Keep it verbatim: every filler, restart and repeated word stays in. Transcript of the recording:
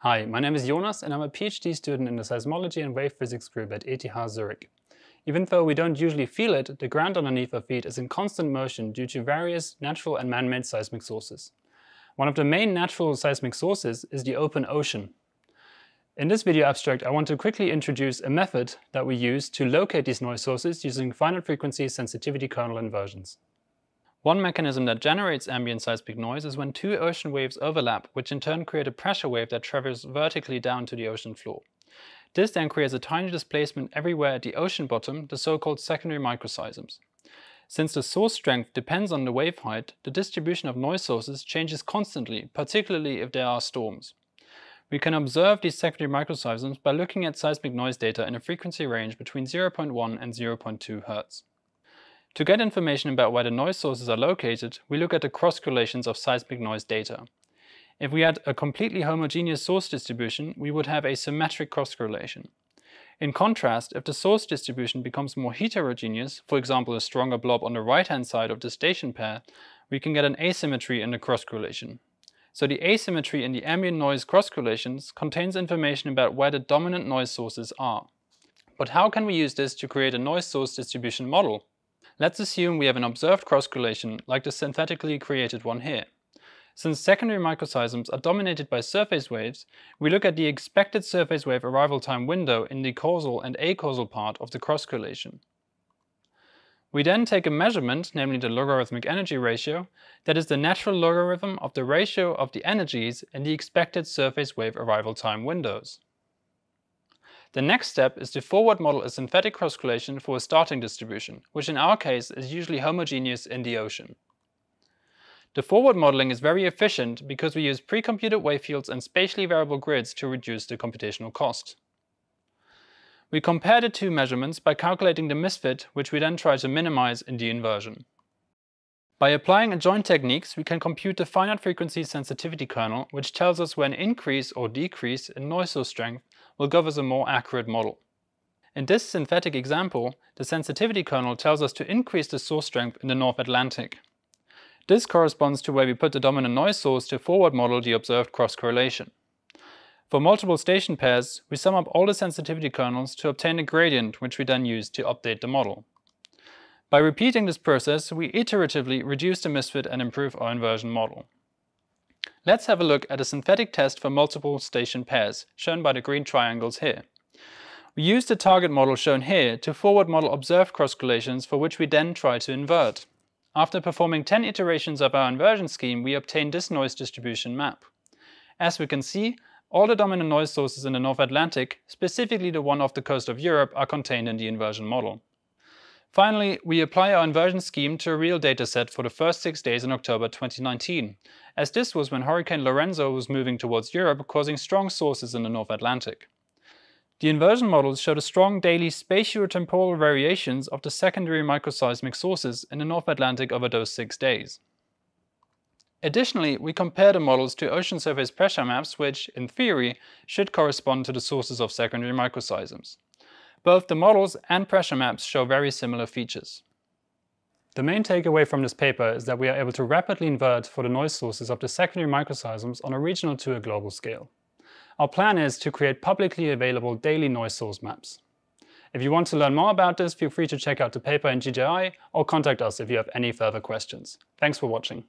Hi, my name is Jonas and I'm a PhD student in the Seismology and Wave Physics Group at E T H Zürich. Even though we don't usually feel it, the ground underneath our feet is in constant motion due to various natural and man-made seismic sources. One of the main natural seismic sources is the open ocean. In this video abstract, I want to quickly introduce a method that we use to locate these noise sources using finite frequency sensitivity kernel inversions. One mechanism that generates ambient seismic noise is when two ocean waves overlap, which in turn create a pressure wave that travels vertically down to the ocean floor. This then creates a tiny displacement everywhere at the ocean bottom, the so-called secondary microseisms. Since the source strength depends on the wave height, the distribution of noise sources changes constantly, particularly if there are storms. We can observe these secondary microseisms by looking at seismic noise data in a frequency range between zero point one and zero point two hertz. To get information about where the noise sources are located, we look at the cross-correlations of seismic noise data. If we had a completely homogeneous source distribution, we would have a symmetric cross-correlation. In contrast, if the source distribution becomes more heterogeneous, for example a stronger blob on the right-hand side of the station pair, we can get an asymmetry in the cross-correlation. So the asymmetry in the ambient noise cross-correlations contains information about where the dominant noise sources are. But how can we use this to create a noise source distribution model? Let's assume we have an observed cross-correlation like the synthetically created one here. Since secondary microseisms are dominated by surface waves, we look at the expected surface wave arrival time window in the causal and acausal part of the cross-correlation. We then take a measurement, namely the logarithmic energy ratio, that is the natural logarithm of the ratio of the energies in the expected surface wave arrival time windows. The next step is to forward model a synthetic cross-correlation for a starting distribution, which in our case is usually homogeneous in the ocean. The forward modeling is very efficient because we use pre-computed wave fields and spatially variable grids to reduce the computational cost. We compare the two measurements by calculating the misfit, which we then try to minimize in the inversion. By applying adjoint techniques, we can compute the finite frequency sensitivity kernel, which tells us when an increase or decrease in noise source strength will give us a more accurate model. In this synthetic example, the sensitivity kernel tells us to increase the source strength in the North Atlantic. This corresponds to where we put the dominant noise source to forward model the observed cross-correlation. For multiple station pairs, we sum up all the sensitivity kernels to obtain a gradient, which we then use to update the model. By repeating this process, we iteratively reduce the misfit and improve our inversion model. Let's have a look at a synthetic test for multiple station pairs, shown by the green triangles here. We use the target model shown here to forward model observed cross-correlations for which we then try to invert. After performing ten iterations of our inversion scheme, we obtain this noise distribution map. As we can see, all the dominant noise sources in the North Atlantic, specifically the one off the coast of Europe, are contained in the inversion model. Finally, we apply our inversion scheme to a real dataset for the first six days in October twenty nineteen, as this was when Hurricane Lorenzo was moving towards Europe, causing strong sources in the North Atlantic. The inversion models showed a strong daily spatiotemporal variations of the secondary microseismic sources in the North Atlantic over those six days. Additionally, we compare the models to ocean surface pressure maps, which, in theory, should correspond to the sources of secondary microseisms. Both the models and pressure maps show very similar features. The main takeaway from this paper is that we are able to rapidly invert for the noise sources of the secondary microseisms on a regional to a global scale. Our plan is to create publicly available daily noise source maps. If you want to learn more about this, feel free to check out the paper in G J I or contact us if you have any further questions. Thanks for watching.